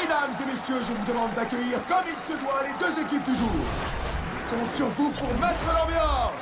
Mesdames et messieurs, je vous demande d'accueillir comme il se doit les deux équipes du jour. Je compte sur vous pour mettre l'ambiance.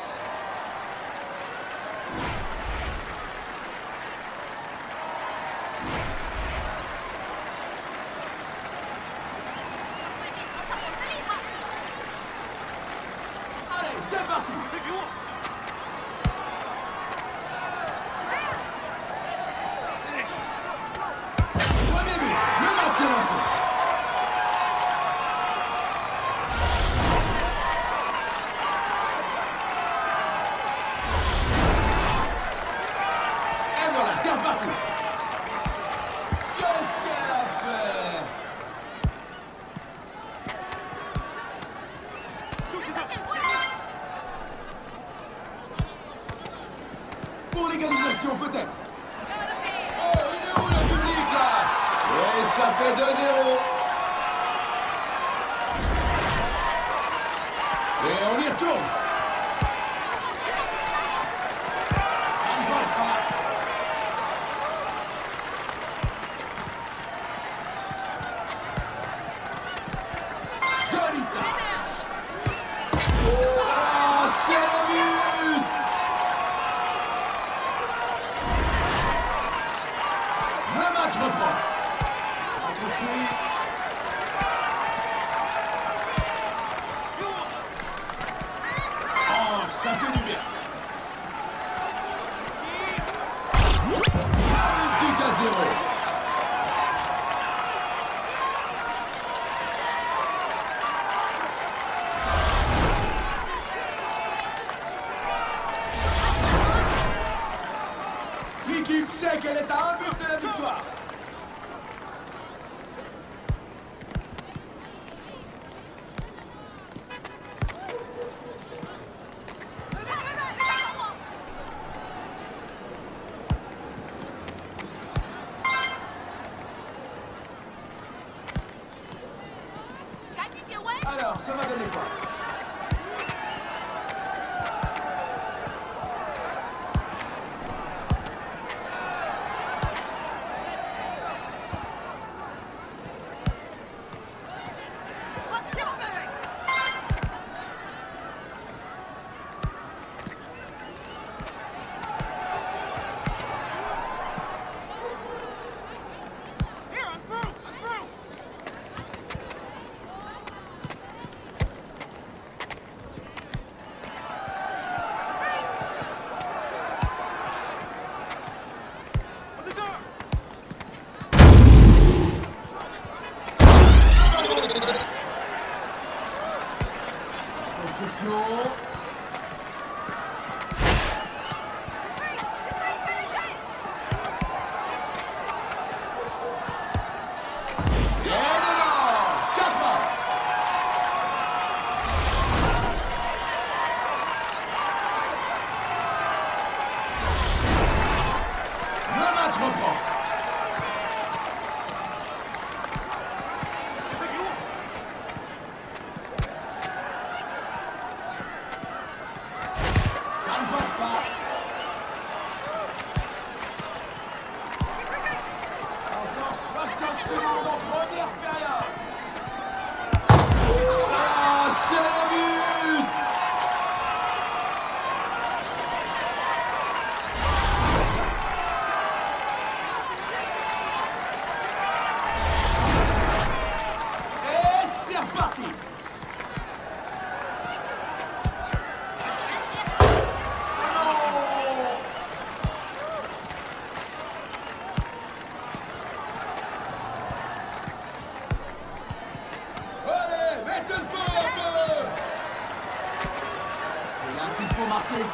Elle est à un but de la victoire. Alors, ça va donner quoi?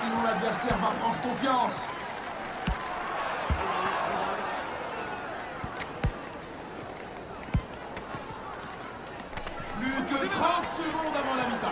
Sinon l'adversaire va prendre confiance. Plus que 30 secondes avant la mi-temps.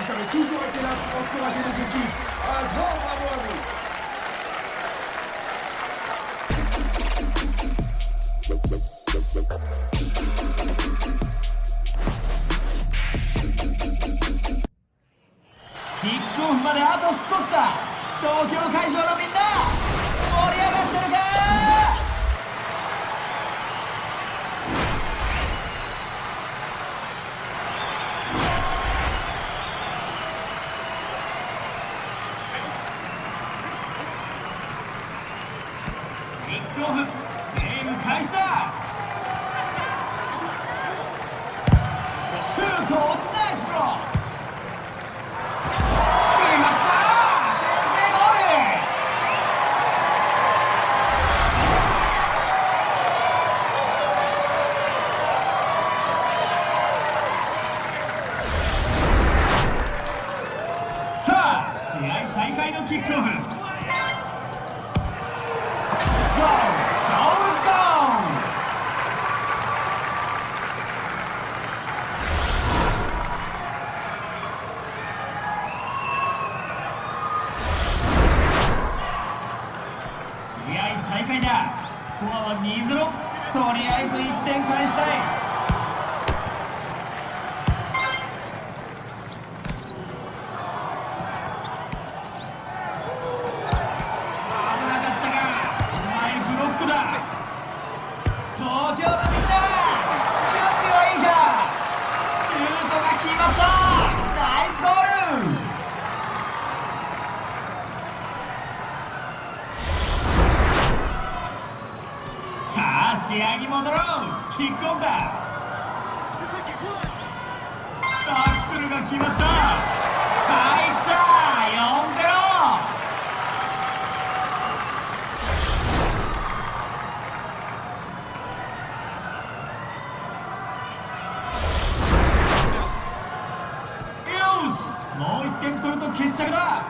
Vous avez toujours été là pour encourager les équipes. Un grand bravo à vous. ックオフまであと少しだ。東京会場のみんな盛り上がってるかー。キックオフゲーム開始だ。シュートナイスブロック。再開のキックオフ。ゴーゴーゴー。試合再開だ。スコアは2-0。とりあえず1点返したい。試合に戻ろう。キックオフだ。タックルが決まった。入った。 4-0。 よし、もう1点取ると決着だ。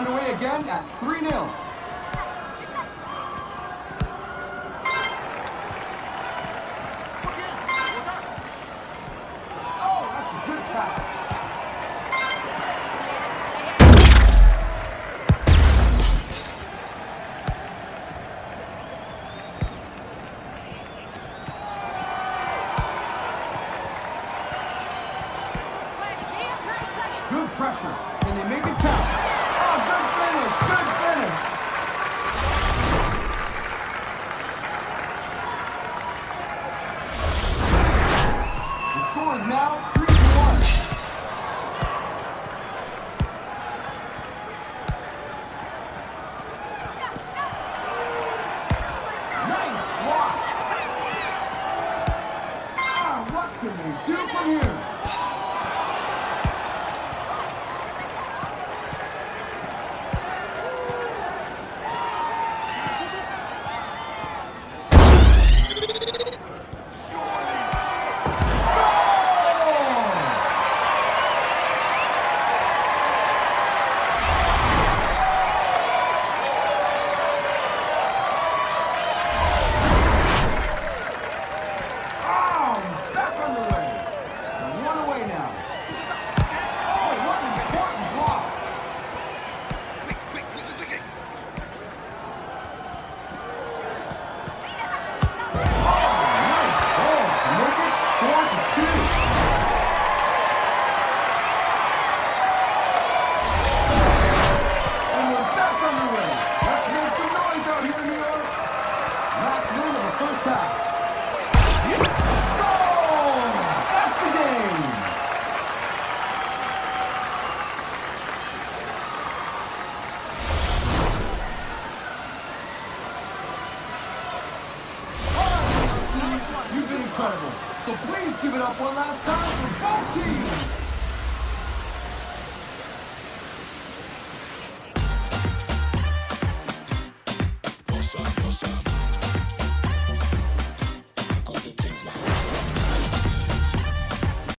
Underway again at 3-0. Oh, that's a good pass. Good pressure, and they make it count. Nice! So please give it up one last time for both teams!